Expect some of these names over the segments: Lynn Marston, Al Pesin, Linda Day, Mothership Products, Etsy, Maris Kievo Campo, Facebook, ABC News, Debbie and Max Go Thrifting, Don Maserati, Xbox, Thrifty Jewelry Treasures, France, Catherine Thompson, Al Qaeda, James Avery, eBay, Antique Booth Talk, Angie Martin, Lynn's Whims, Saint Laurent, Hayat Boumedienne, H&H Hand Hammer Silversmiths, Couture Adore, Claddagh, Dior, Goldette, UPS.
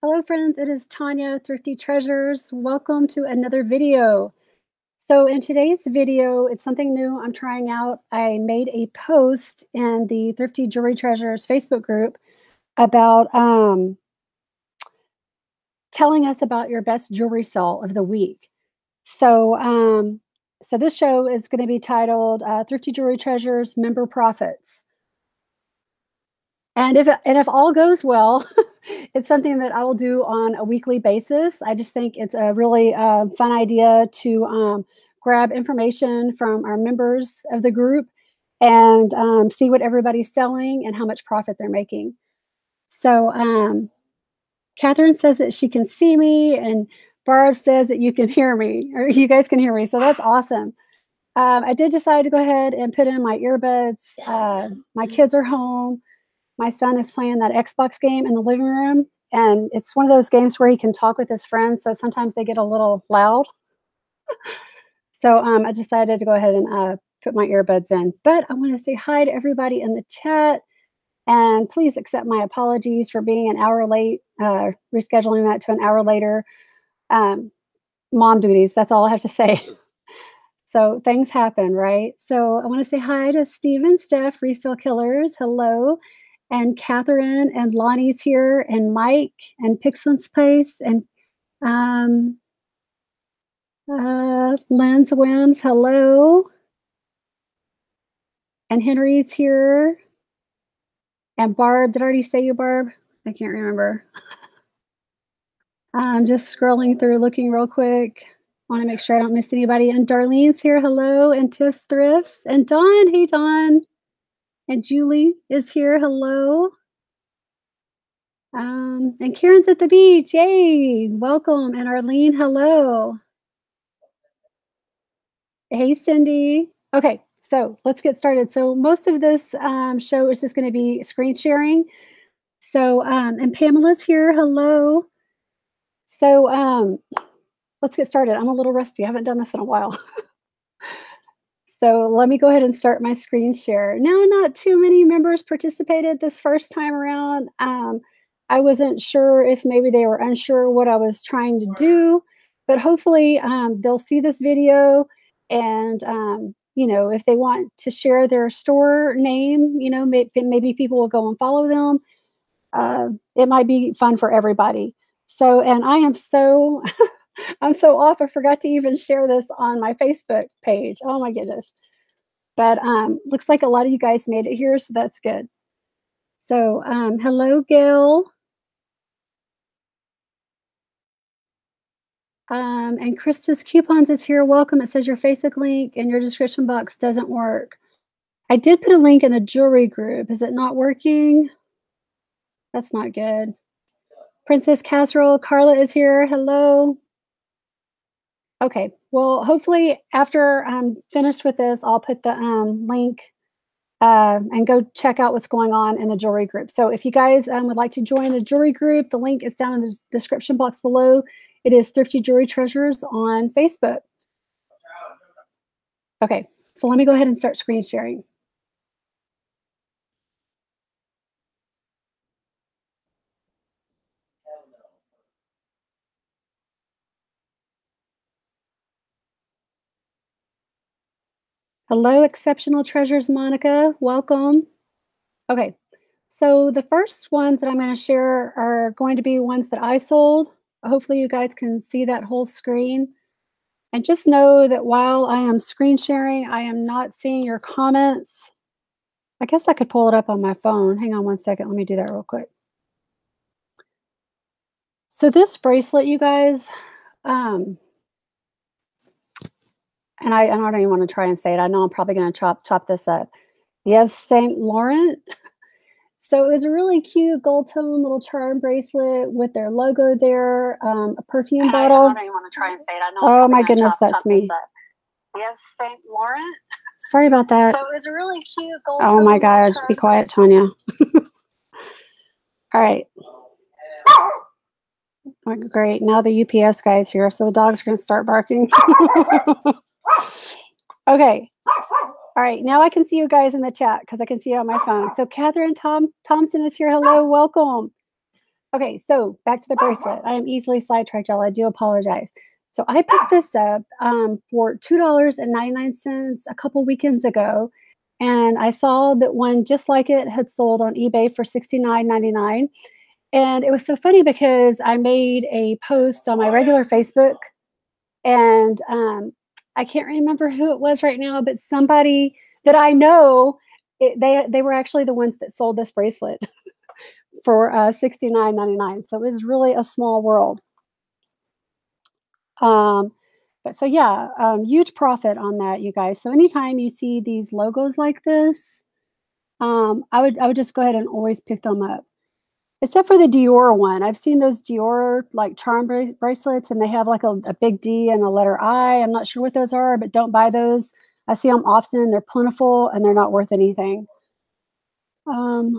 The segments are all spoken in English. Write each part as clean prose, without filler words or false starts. Hello friends, it is Tanya, Thrifty Treasures. Welcome to another video. So in today's video, it's something new I'm trying out. I made a post in the Thrifty Jewelry Treasures Facebook group about telling us about your best jewelry haul of the week. So, this show is going to be titled Thrifty Jewelry Treasures Member Profits. And if all goes well, it's something that I will do on a weekly basis. I just think it's a really fun idea to grab information from our members of the group and see what everybody's selling and how much profit they're making. So Catherine says that she can see me, and Barb says that you can hear me, or you guys can hear me. So that's awesome. I did decide to go ahead and put in my earbuds. My kids are home. My son is playing that Xbox game in the living room, and it's one of those games where he can talk with his friends, so sometimes they get a little loud. So I decided to go ahead and put my earbuds in. But I want to say hi to everybody in the chat, and please accept my apologies for being an hour late, rescheduling that to an hour later. Mom duties, that's all I have to say. So things happen, right? So I want to say hi to Steve and Steph, Resale Killers, hello. And Catherine and Lonnie's here, and Mike and Pixlin's Place, and Lynn's Whims, hello. And Henry's here. And Barb, did I already say you, Barb? I can't remember. I'm just scrolling through, looking real quick. I want to make sure I don't miss anybody. And Darlene's here, hello. And Tiff's Thrifts. And Dawn, hey Dawn. And Julie is here, hello. And Karen's at the beach, yay, welcome. And Arlene, hello. Hey, Cindy. Okay, so let's get started. So most of this show is just gonna be screen sharing. So, and Pamela's here, hello. So let's get started. I'm a little rusty, I haven't done this in a while. So let me go ahead and start my screen share. Now, not too many members participated this first time around. I wasn't sure if maybe they were unsure what I was trying to do, but hopefully they'll see this video and, you know, if they want to share their store name, you know, maybe people will go and follow them. It might be fun for everybody. So, and I am so... I'm so off. I forgot to even share this on my Facebook page. Oh my goodness. But looks like a lot of you guys made it here, so that's good. So hello, Gil. And Krista's Coupons is here. Welcome. It says your Facebook link in your description box doesn't work. I did put a link in the jewelry group. Is it not working? That's not good. Princess Casserole, Carla is here. Hello. Okay, well, hopefully after I'm finished with this, I'll put the link and go check out what's going on in the jewelry group. So if you guys would like to join the jewelry group, the link is down in the description box below. It is Thrifty Jewelry Treasures on Facebook. Okay, so let me go ahead and start screen sharing. Hello, Exceptional Treasures, Monica. Welcome. Okay, so the first ones that I'm going to share are going to be ones that I sold. Hopefully you guys can see that whole screen. And just know that while I am screen sharing, I am not seeing your comments. I guess I could pull it up on my phone. Hang on one second. Let me do that real quick. So this bracelet, you guys... and I don't even want to try and say it. I know I'm probably going to chop this up. You have Saint Laurent. So it was a really cute gold tone little charm bracelet with their logo there, a perfume and bottle. I don't even want to try and say it. I know. Oh my goodness, that's me. You have Saint Laurent. Sorry about that. So it was a really cute gold. Oh my gosh, be quiet, Tanya. All right. Oh, great. Now the UPS guy's here, so the dog's going to start barking. Okay. All right. Now I can see you guys in the chat because I can see you on my phone. So Catherine Thompson is here. Hello. Welcome. Okay, so back to the bracelet. I am easily sidetracked, y'all. I do apologize. So I picked this up for $2.99 a couple weekends ago, and I saw that one just like it had sold on eBay for $69.99. And it was so funny because I made a post on my regular Facebook, and I can't remember who it was right now, but somebody that I know, they were actually the ones that sold this bracelet for $69.99. So it was really a small world. But so yeah, huge profit on that, you guys. So anytime you see these logos like this, I would just go ahead and always pick them up. Except for the Dior one. I've seen those Dior like charm bracelets, and they have like a big D and a letter I. I'm not sure what those are, but don't buy those. I see them often. They're plentiful and they're not worth anything. So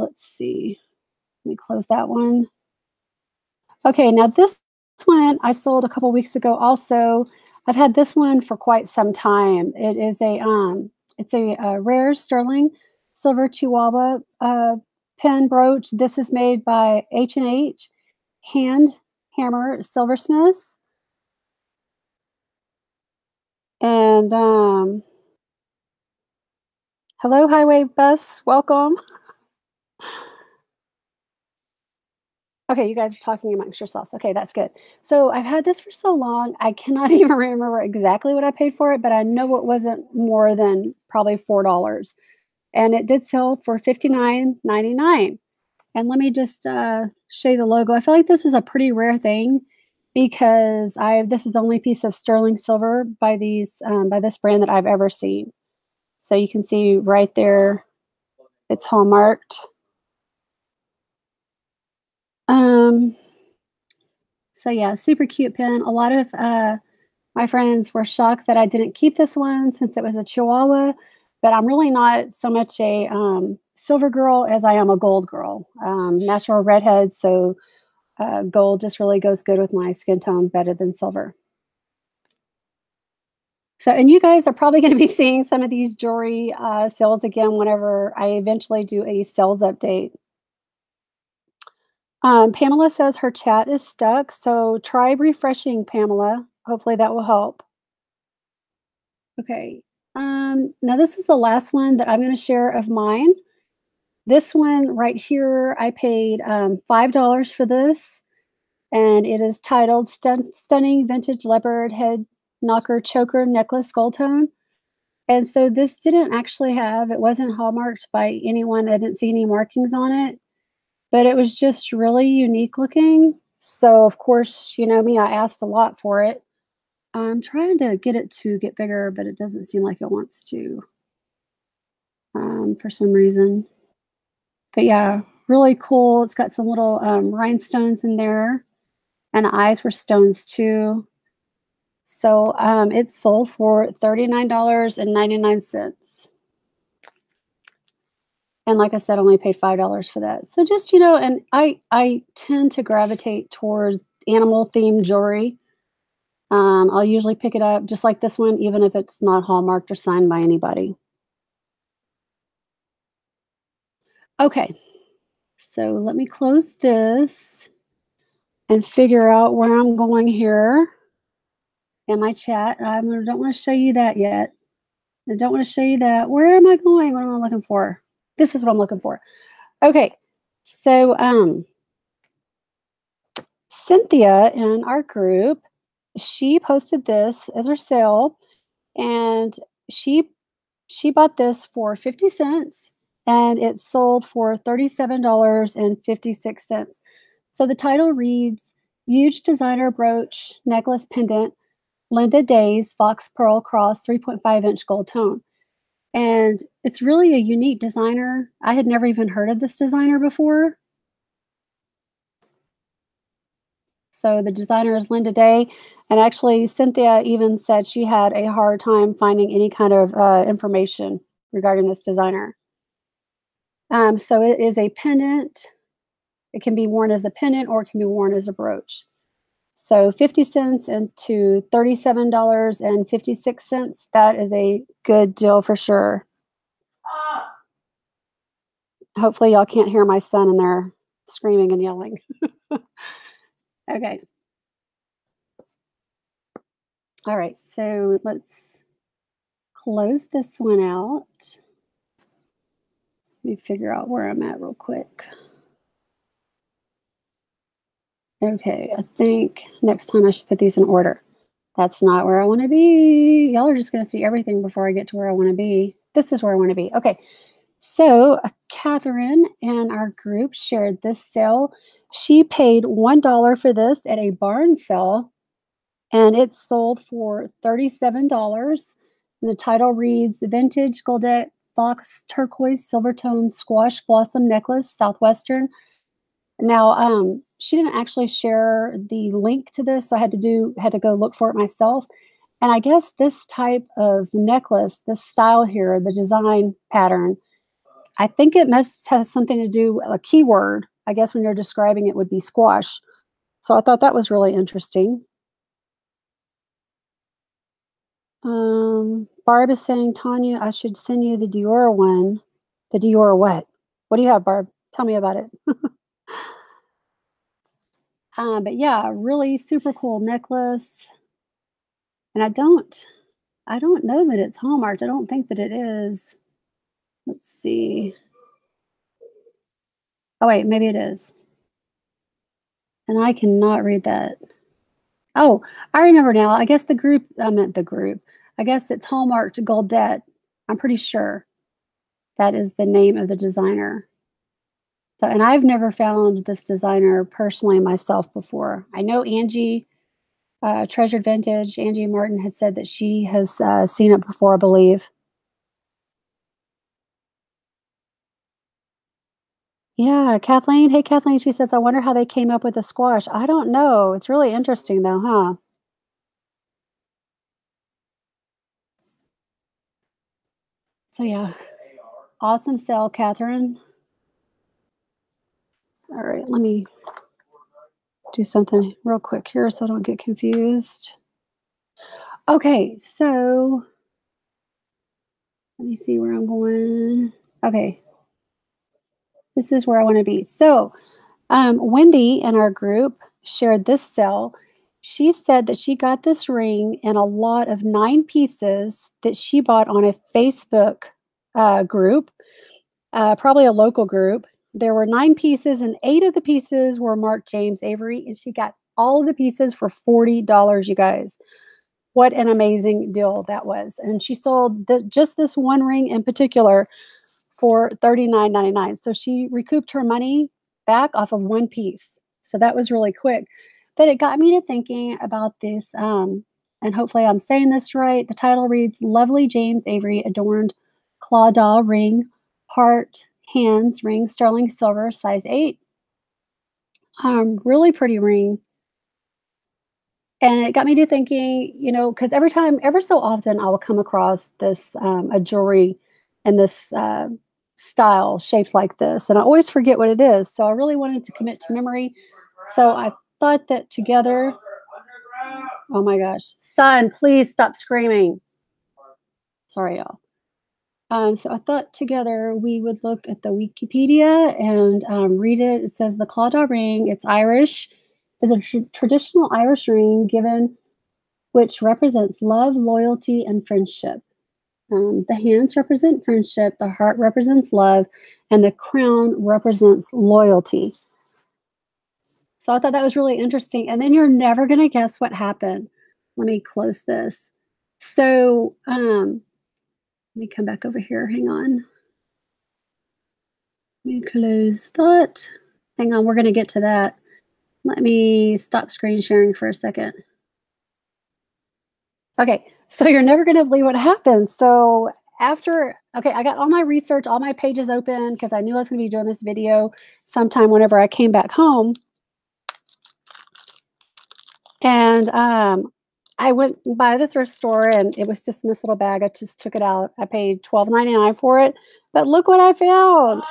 let's see. Let me close that one. Okay, now this one I sold a couple weeks ago also. I've had this one for quite some time. It is a it's a rare sterling silver chihuahua pen brooch. This is made by H&H Hand Hammer Silversmiths. And hello, Highway Bus. Welcome. Okay, you guys are talking amongst yourselves. Okay, that's good. So I've had this for so long, I cannot even remember exactly what I paid for it, but I know it wasn't more than probably $4. And it did sell for $59.99. And let me just show you the logo. I feel like this is a pretty rare thing because this is the only piece of sterling silver by these by this brand that I've ever seen. So you can see right there, it's hallmarked. So yeah, super cute pin. A lot of my friends were shocked that I didn't keep this one since it was a Chihuahua. But I'm really not so much a silver girl as I am a gold girl. Natural redhead, so gold just really goes good with my skin tone better than silver. So, and you guys are probably going to be seeing some of these jewelry sales again whenever I eventually do a sales update. Pamela says her chat is stuck, so try refreshing, Pamela. Hopefully that will help. Okay. Now this is the last one that I'm going to share of mine. This one right here, I paid $5 for this, and it is titled Stunning Vintage Leopard Head Knocker Choker Necklace Gold Tone. And so this didn't actually have, it wasn't hallmarked by anyone. I didn't see any markings on it, but it was just really unique looking. So of course, you know me, I asked a lot for it. I'm trying to get it to get bigger, but it doesn't seem like it wants to for some reason. But yeah, really cool. It's got some little rhinestones in there, and the eyes were stones too. So it sold for $39.99. And like I said, I only paid $5 for that. So just, you know, and I tend to gravitate towards animal themed jewelry. I'll usually pick it up just like this one, even if it's not hallmarked or signed by anybody. Okay, so let me close this and figure out where I'm going here in my chat. I don't want to show you that yet. I don't want to show you that. Where am I going? What am I looking for? This is what I'm looking for. Okay, so Cynthia in our group, she posted this as her sale, and she bought this for 50 cents, and it sold for $37.56. So the title reads, Huge Designer Brooch Necklace Pendant, Linda Day's Fox Pearl Cross 3.5-inch Gold Tone. And it's really a unique designer. I had never even heard of this designer before. So the designer is Linda Day. And actually, Cynthia even said she had a hard time finding any kind of information regarding this designer. So it is a pendant. It can be worn as a pendant, or it can be worn as a brooch. So 50 cents into $37.56, that is a good deal for sure. Hopefully y'all can't hear my son in there screaming and yelling. Okay. All right, so let's close this one out. Let me figure out where I'm at real quick. Okay, I think next time I should put these in order. That's not where I want to be. Y'all are just going to see everything before I get to where I want to be. This is where I want to be. Okay, so Catherine and our group shared this sale. She paid $1 for this at a barn sale, and it sold for $37. And the title reads, Vintage Goldette Fox Turquoise Silvertone Squash Blossom Necklace, Southwestern. Now, she didn't actually share the link to this, so I had to go look for it myself. And I guess this type of necklace, this style here, the design pattern, I think it must have something to do with a keyword. I guess when you're describing it would be squash. So I thought that was really interesting. Barb is saying, Tanya, I should send you the Dior one. The Dior what? What do you have, Barb? Tell me about it. But yeah, really super cool necklace. And I don't know that it's Hallmarked. I don't think that it is. Let's see. Oh, wait, maybe it is. And I cannot read that. Oh, I remember now. I guess the group, I meant the group. I guess it's Hallmarked Goldette. I'm pretty sure that is the name of the designer. So, and I've never found this designer personally myself before. I know Angie, Treasured Vintage, Angie Martin had said that she has seen it before, I believe. Yeah, Kathleen. Hey, Kathleen, she says, I wonder how they came up with the squash. I don't know. It's really interesting though, huh? So yeah, awesome sale, Catherine. All right, let me do something real quick here so I don't get confused. Okay, so let me see where I'm going. Okay, this is where I want to be. So Wendy in our group shared this sale. She said that she got this ring in a lot of 9 pieces that she bought on a Facebook group, probably a local group. There were 9 pieces, and 8 of the pieces were marked James Avery, and she got all of the pieces for $40, you guys. What an amazing deal that was. And she sold just this one ring in particular for $39.99. So she recouped her money back off of one piece. So that was really quick. But it got me to thinking about this, and hopefully I'm saying this right. The title reads, Lovely James Avery Adorned Claddagh Ring, Heart, Hands Ring, sterling silver, size 8. Really pretty ring. And it got me to thinking, you know, because every time, ever so often, I will come across this, a jewelry and this style shaped like this. And I always forget what it is. So I really wanted to commit to memory. So I thought that together, oh my gosh, son, please stop screaming. Sorry, y'all. So I thought together we would look at the Wikipedia and read it. It says the Claddagh ring, it's Irish, is a traditional Irish ring given, which represents love, loyalty, and friendship. The hands represent friendship, the heart represents love, and the crown represents loyalty. So I thought that was really interesting. And then you're never going to guess what happened. Let me close this. So, let me come back over here. Hang on. Let me close that. Hang on. We're going to get to that. Let me stop screen sharing for a second. Okay. So you're never going to believe what happened. So after, okay, I got all my research, all my pages open because I knew I was going to be doing this video sometime whenever I came back home. And, I went by the thrift store and it was just in this little bag. I just took it out. I paid $12.99 for it, but look what I found.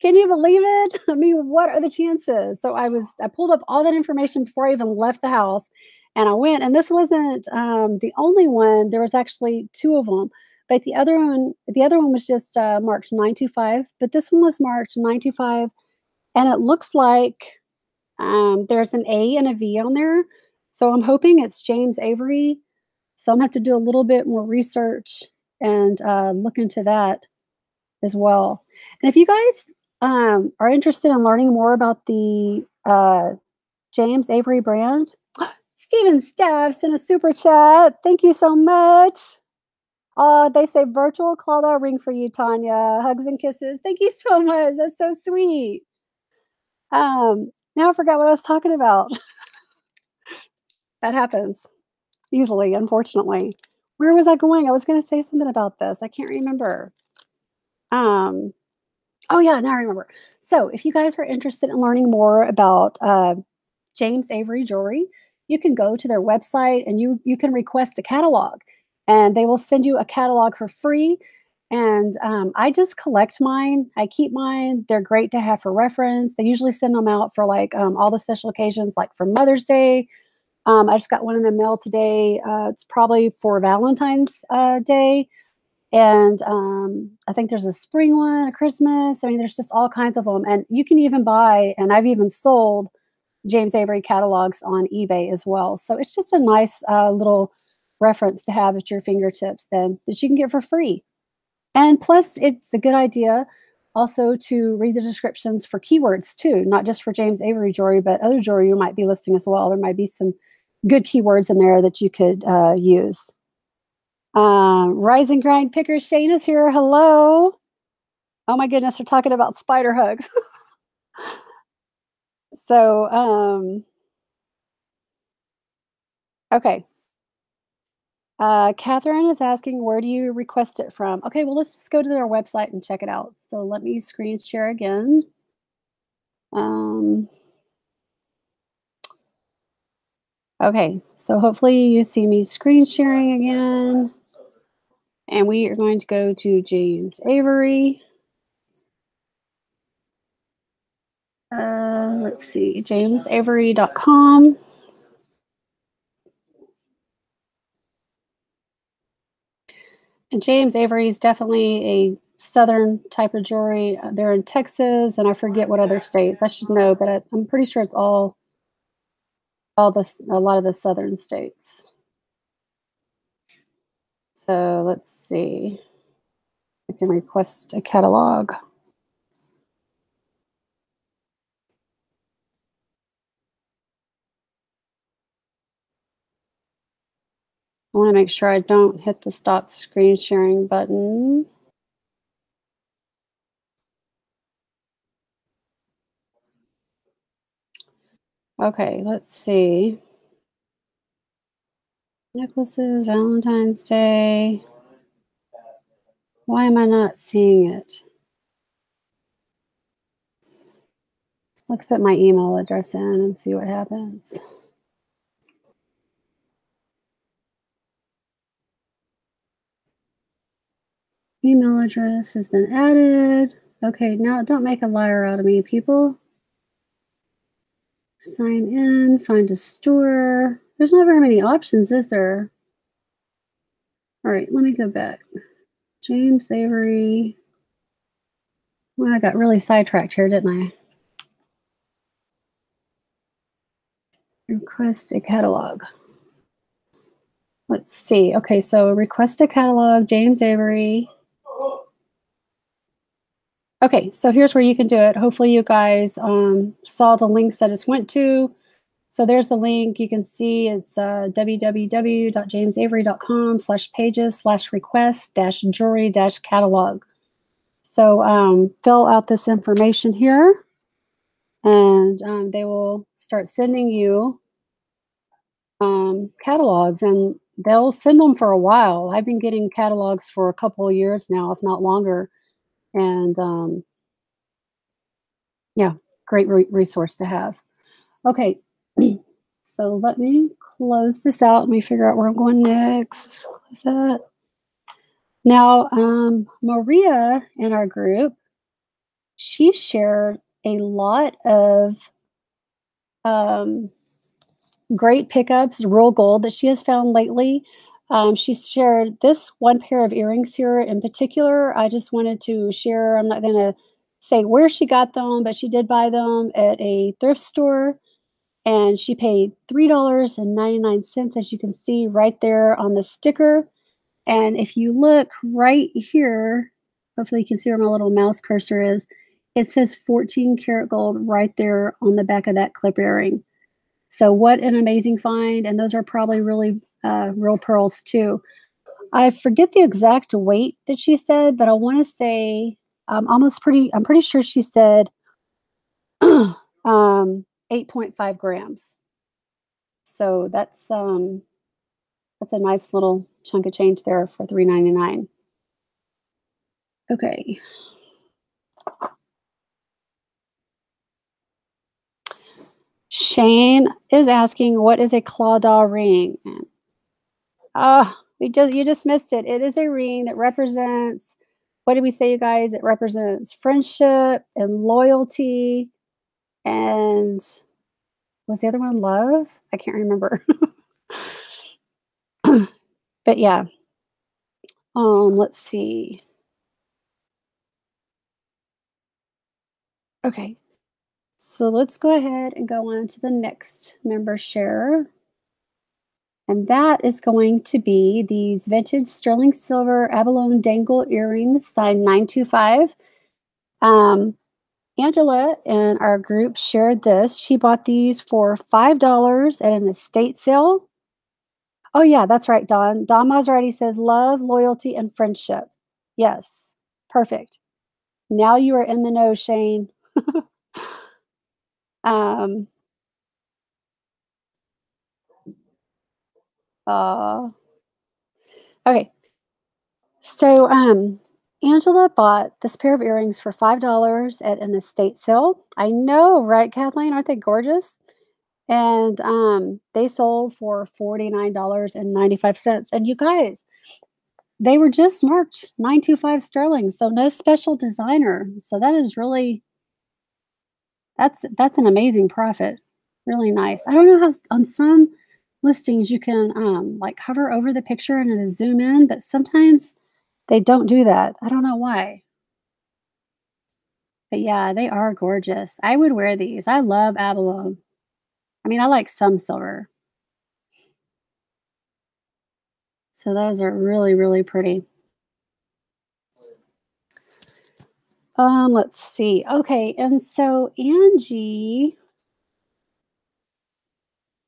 Can you believe it? I mean, what are the chances? So I pulled up all that information before I even left the house and I went, and this wasn't the only one. There was actually 2 of them, but the other one was just marked 925, but this one was marked 925 And it looks like there's an A and a V on there. So I'm hoping it's James Avery. So I'm going to have to do a little bit more research and look into that as well. And if you guys are interested in learning more about the James Avery brand, Steven Staff sent a super chat. Thank you so much. They say virtual Claddagh ring for you, Tanya. Hugs and kisses. Thank you so much. That's so sweet. Now I forgot what I was talking about. That happens easily, unfortunately. Where was I going? I was going to say something about this. I can't remember. Oh, yeah, now I remember. So if you guys are interested in learning more about James Avery Jewelry, you can go to their website and you can request a catalog. And they will send you a catalog for free. And I just collect mine. I keep mine. They're great to have for reference. They usually send them out for like all the special occasions, like for Mother's Day. I just got one in the mail today. It's probably for Valentine's Day. And I think there's a spring one, a Christmas. I mean, there's just all kinds of them. And you can even buy, and I've even sold James Avery catalogs on eBay as well. So it's just a nice little reference to have at your fingertips then that you can get for free. And plus, it's a good idea also to read the descriptions for keywords too, not just for James Avery jewelry, but other jewelry you might be listing as well. There might be some good keywords in there that you could use. Rise and Grind Picker Shane is here. Hello. Oh my goodness, we're talking about spider hugs. So, okay. Catherine is asking, where do you request it from? Okay, well, let's just go to their website and check it out. So let me screen share again. Okay, so hopefully you see me screen sharing again. And we are going to go to James Avery. Let's see, jamesavery.com. And James Avery is definitely a southern type of jewelry. They're in Texas, and I forget what other states. I should know, but I'm pretty sure it's a lot of the southern states. So let's see. I can request a catalog. I want to make sure I don't hit the stop screen sharing button. Okay, let's see. Necklaces, Valentine's Day. Why am I not seeing it? Let's put my email address in and see what happens. Email address has been added. Okay, now don't make a liar out of me, people. Sign in, find a store. There's not very many options, is there? All right, let me go back. James Avery. Well, I got really sidetracked here, didn't I? Request a catalog. Let's see. Okay, so request a catalog, James Avery. Okay, so here's where you can do it. Hopefully you guys saw the links I just went to. So there's the link. You can see it's www.jamesavery.com/pages/request-jewelry-catalog. So fill out this information here, and they will start sending you catalogs, and they'll send them for a while. I've been getting catalogs for a couple of years now, if not longer. And yeah, great resource to have. Okay, so let me close this out. Let me figure out where I'm going next. Close that. Now, Maria in our group, she shared a lot of great pickups, real gold that she has found lately. She shared this one pair of earrings here in particular. I just wanted to share. I'm not going to say where she got them, but she did buy them at a thrift store, and she paid $3.99, as you can see right there on the sticker. And if you look right here, hopefully you can see where my little mouse cursor is, it says 14 karat gold right there on the back of that clip earring. So what an amazing find. And those are probably really real pearls too. I forget the exact weight that she said, but I want to say I'm pretty sure she said 8.5 grams. So that's a nice little chunk of change there for $3.99. Okay. Shane is asking, what is a Claddagh ring? You just missed it. It is a ring that represents, what did we say, you guys? It represents friendship and loyalty. And was the other one love? I can't remember. But yeah. Let's see. Okay. So let's go ahead and go on to the next member share. And that is going to be these vintage sterling silver abalone dangle earrings, size 925. Angela in our group shared this. She bought these for $5 at an estate sale. Oh yeah, that's right, Don. Don Maserati says love, loyalty, and friendship. Yes, perfect. Now you are in the know, Shane. Okay, so Angela bought this pair of earrings for $5 at an estate sale. I know, right, Kathleen? Aren't they gorgeous? And they sold for $49.95. And you guys, they were just marked 925 sterling, so no special designer. So that is really, that's an amazing profit. Really nice. I don't know how on some listings you can like hover over the picture and it'll zoom in, but sometimes they don't do that. I don't know why. But yeah, they are gorgeous. I would wear these. I love abalone. I mean, I like some silver. So those are really, really pretty. Let's see. Okay, and so Angie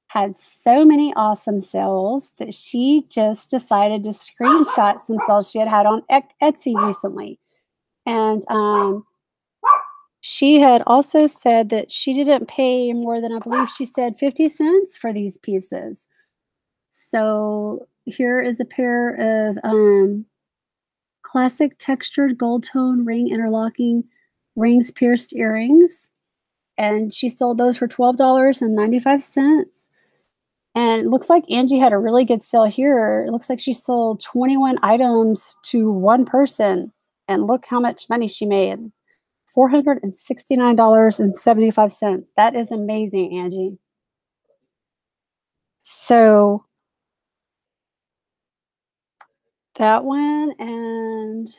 had so many awesome sales that she just decided to screenshot some sales she had on Etsy recently. And she had also said that she didn't pay more than, I believe she said 50 cents for these pieces. So here is a pair of classic textured gold tone ring interlocking rings pierced earrings. And she sold those for $12.95. And it looks like Angie had a really good sale here. It looks like she sold 21 items to one person. And look how much money she made. $469.75. That is amazing, Angie. So that one. And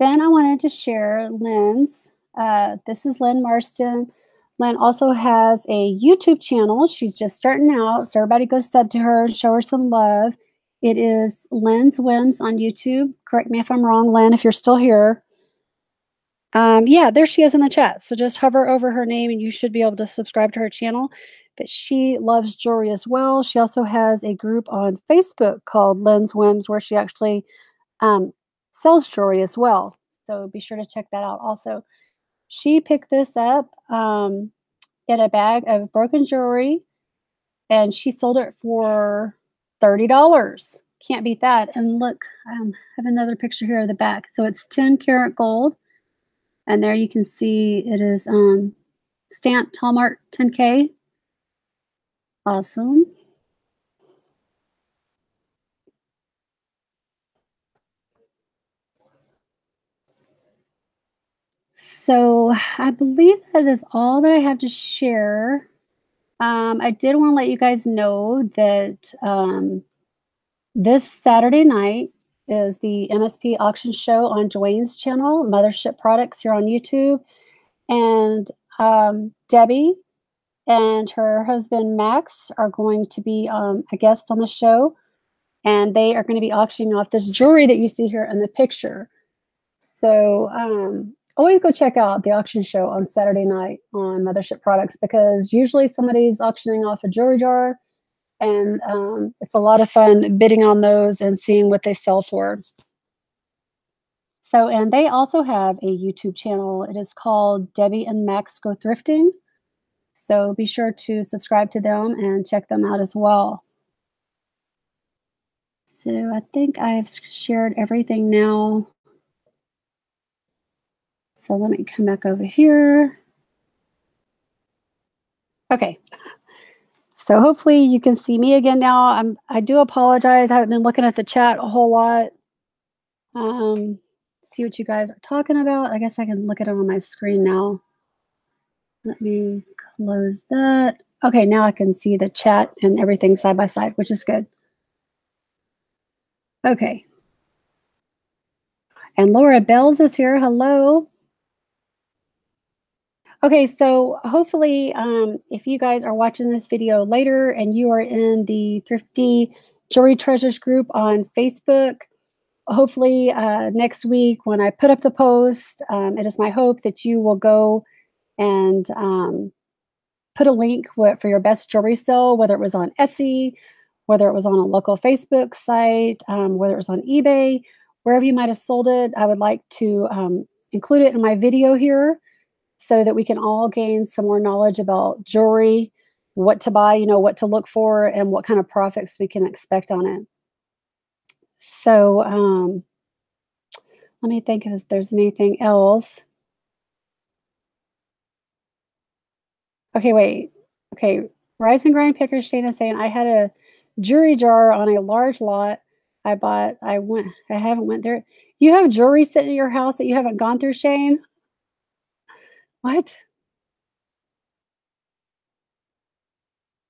then I wanted to share Lynn's. This is Lynn Marston. Lynn also has a YouTube channel. She's just starting out, so everybody go sub to her and show her some love. It is Lynn's Whims on YouTube. Correct me if I'm wrong, Lynn, if you're still here. Yeah, there she is in the chat. So just hover over her name and you should be able to subscribe to her channel. But she loves jewelry as well. She also has a group on Facebook called Lynn's Whims where she actually sells jewelry as well. So be sure to check that out also. She picked this up in a bag of broken jewelry, and she sold it for $30. Can't beat that. And look, I have another picture here of the back. So it's 10 karat gold, and there you can see it is stamped Hallmark 10K. Awesome. So I believe that is all that I have to share. I did want to let you guys know that this Saturday night is the MSP auction show on Dwayne's channel, Mothership Products here on YouTube. And Debbie and her husband Max are going to be a guest on the show, and they are going to be auctioning off this jewelry that you see here in the picture. So always go check out the auction show on Saturday night on Mothership Products, because usually somebody's auctioning off a jewelry jar, and it's a lot of fun bidding on those and seeing what they sell for. So, and they also have a YouTube channel. It is called Debbie and Max Go Thrifting. So be sure to subscribe to them and check them out as well. So I think I've shared everything now. So let me come back over here. Okay. So hopefully you can see me again now. I do apologize. I haven't been looking at the chat a whole lot. See what you guys are talking about. I guess I can look at it on my screen now. Let me close that. Okay, now I can see the chat and everything side by side, which is good. Okay. And Laura Bells is here. Hello. Okay, so hopefully if you guys are watching this video later and you are in the Thrifty Jewelry Treasures group on Facebook, hopefully next week when I put up the post, it is my hope that you will go and put a link for your best jewelry sale, whether it was on Etsy, whether it was on a local Facebook site, whether it was on eBay, wherever you might have sold it. I would like to include it in my video here, so that we can all gain some more knowledge about jewelry, what to buy, you know, what to look for, and what kind of profits we can expect on it. So let me think if there's anything else. Okay, wait. Okay, Rise and Grind Pickers, Shana saying, I had a jewelry jar on a large lot I bought. I haven't went there. You have jewelry sitting in your house that you haven't gone through, Shane? What?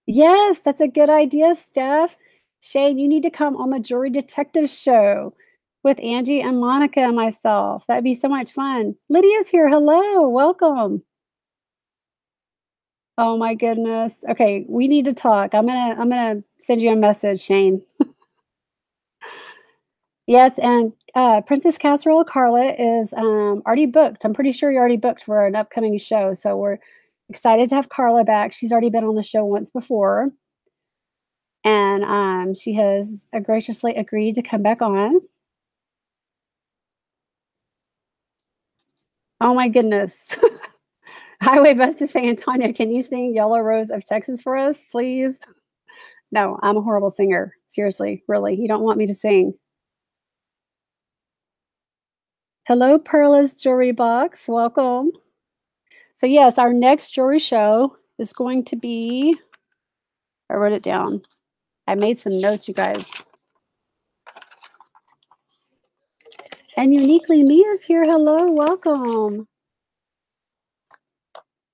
Yes, that's a good idea, Steph. Shane, you need to come on the Jewelry Detective Show with Angie and Monica and myself. That'd be so much fun. Lydia's here. Hello. Welcome. Oh my goodness. Okay, we need to talk. I'm gonna send you a message, Shane. Yes, and Princess Casserole Carla is already booked. I'm pretty sure you're already booked for an upcoming show. So we're excited to have Carla back. She's already been on the show once before. And she has graciously agreed to come back on. Oh, my goodness. Highway Bus is saying, Tanya, can you sing Yellow Rose of Texas for us, please? No, I'm a horrible singer. Seriously, really. You don't want me to sing. Hello, Perla's Jewelry Box. Welcome. So, yes, our next jewelry show is going to be, I wrote it down. I made some notes, you guys. And Uniquely Me is here. Hello. Welcome.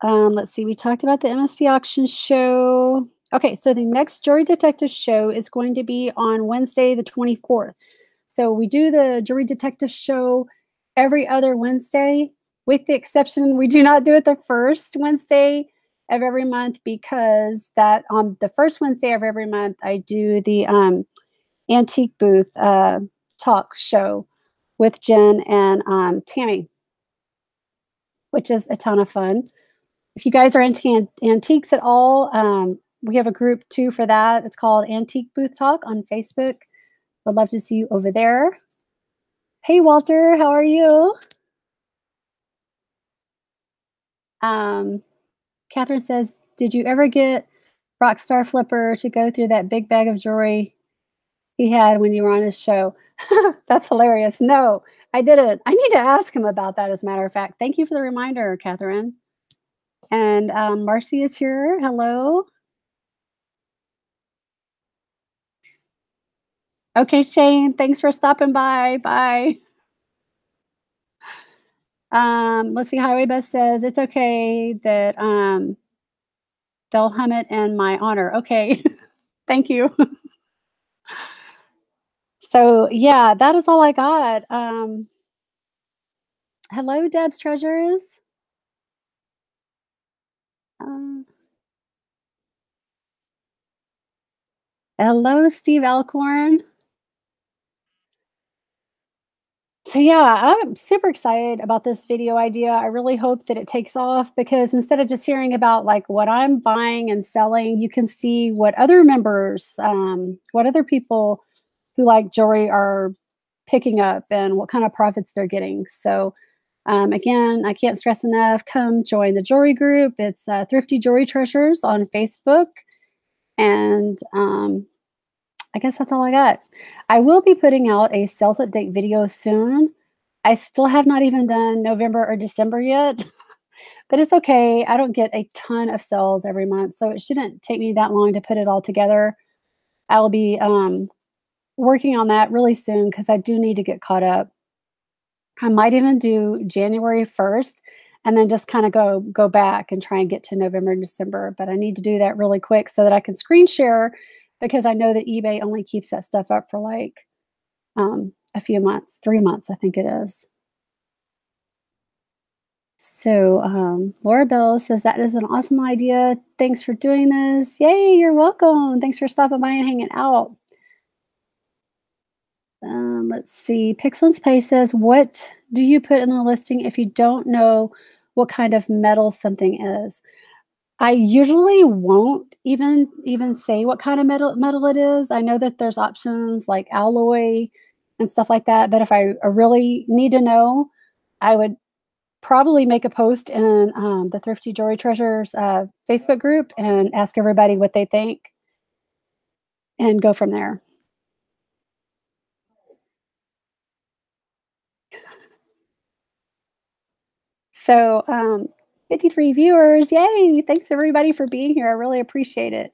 Let's see. We talked about the MSP auction show. Okay, so the next Jewelry Detective show is going to be on Wednesday, the 24th. So we do the Jewelry Detective show every other Wednesday, with the exception we do not do it the first Wednesday of every month, because that on the first Wednesday of every month I do the Antique Booth Talk show with Jen and Tammy, which is a ton of fun. If you guys are into antiques at all, we have a group too for that. It's called Antique Booth Talk on Facebook. Would love to see you over there. Hey, Walter, how are you? Catherine says, did you ever get Rockstar Flipper to go through that big bag of jewelry he had when you were on his show? That's hilarious. No, I didn't. I need to ask him about that, as a matter of fact. Thank you for the reminder, Catherine. And Marcy is here. Hello. Okay, Shane, thanks for stopping by. Bye. Let's see. Highway Bus says, it's okay that they'll hum it in my honor. Okay. Thank you. So yeah, that is all I got. Hello, Deb's Treasures. Hello, Steve Elkhorn. So yeah, I'm super excited about this video idea. I really hope that it takes off, because instead of just hearing about like what I'm buying and selling, you can see what other members, what other people who like jewelry are picking up and what kind of profits they're getting. So again, I can't stress enough, come join the jewelry group. It's Thrifty Jewelry Treasures on Facebook. And I guess that's all I got. I will be putting out a sales update video soon. I still have not even done November or December yet, but it's okay. I don't get a ton of sales every month, so it shouldn't take me that long to put it all together. I'll be working on that really soon because I do need to get caught up. I might even do January 1st and then just kind of go back and try and get to November and December, but I need to do that really quick so that I can screen share, because I know that eBay only keeps that stuff up for like a few months, 3 months, I think it is. So Laura Bell says, that is an awesome idea. Thanks for doing this. Yay, you're welcome. Thanks for stopping by and hanging out. Let's see, Pixel and Space says, what do you put in the listing if you don't know what kind of metal something is? I usually won't even say what kind of metal it is. I know that there's options like alloy and stuff like that, but if I really need to know, I would probably make a post in the Thrifty Jewelry Treasures Facebook group and ask everybody what they think and go from there. So 53 viewers, yay! Thanks everybody for being here. I really appreciate it.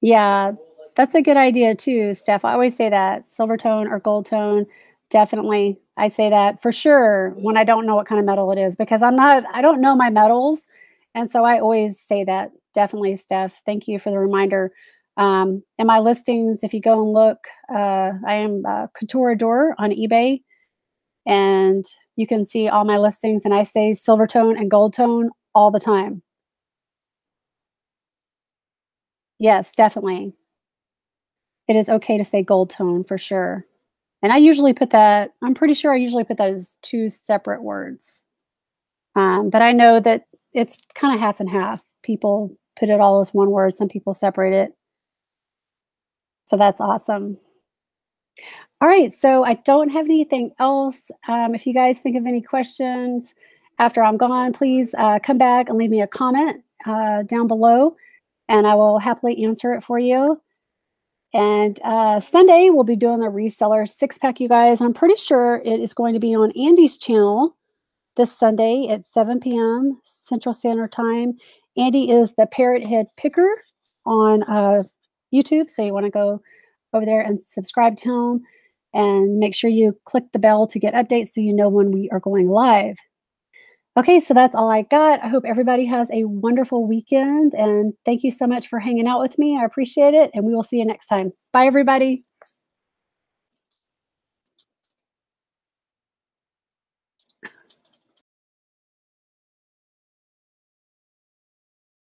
Yeah, that's a good idea too, Steph. I always say that, silver tone or gold tone, definitely. I say that for sure when I don't know what kind of metal it is, because I don't know my metals. And so I always say that, definitely, Steph. Thank you for the reminder. In my listings, if you go and look, I am Couture Adore on eBay. And you can see all my listings, and I say silver tone and gold tone all the time. Yes, definitely. It is okay to say gold tone for sure. And I usually put that, I'm pretty sure I usually put that as two separate words. But I know that it's kind of half and half. People put it all as one word. Some people separate it. So that's awesome. All right, so I don't have anything else. If you guys think of any questions after I'm gone, please come back and leave me a comment down below, and I will happily answer it for you. And Sunday, we'll be doing the Reseller 6-Pack, you guys. I'm pretty sure it is going to be on Andy's channel this Sunday at 7 p.m. Central Standard Time. Andy is the Parrot Head Picker on YouTube, so you want to go over there and subscribe to him. And make sure you click the bell to get updates so you know when we are going live. Okay, so that's all I got. I hope everybody has a wonderful weekend. And thank you so much for hanging out with me. I appreciate it. And we will see you next time. Bye, everybody.